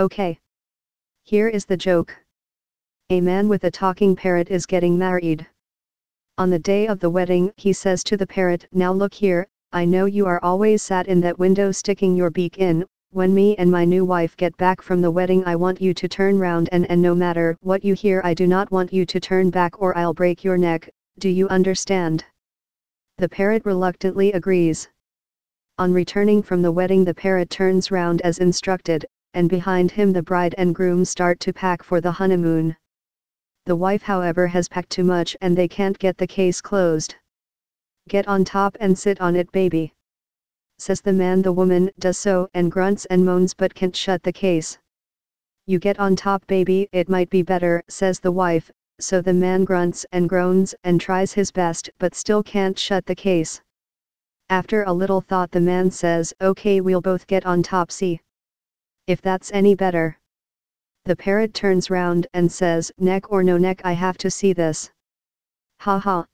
Okay. Here is the joke. A man with a talking parrot is getting married. On the day of the wedding, he says to the parrot, "Now look here, I know you are always sat in that window sticking your beak in. When me and my new wife get back from the wedding, I want you to turn round and no matter what you hear, I do not want you to turn back or I'll break your neck. Do you understand?" The parrot reluctantly agrees. On returning from the wedding, the parrot turns round as instructed, and behind him the bride and groom start to pack for the honeymoon. The wife, however, has packed too much and they can't get the case closed. "Get on top and sit on it, baby," says the man. The woman does so and grunts and moans but can't shut the case. "You get on top, baby, it might be better," says the wife, so the man grunts and groans and tries his best but still can't shut the case. After a little thought the man says, "Okay, we'll both get on top, see if that's any better." The parrot turns round and says, "Neck or no neck, I have to see this." Ha ha.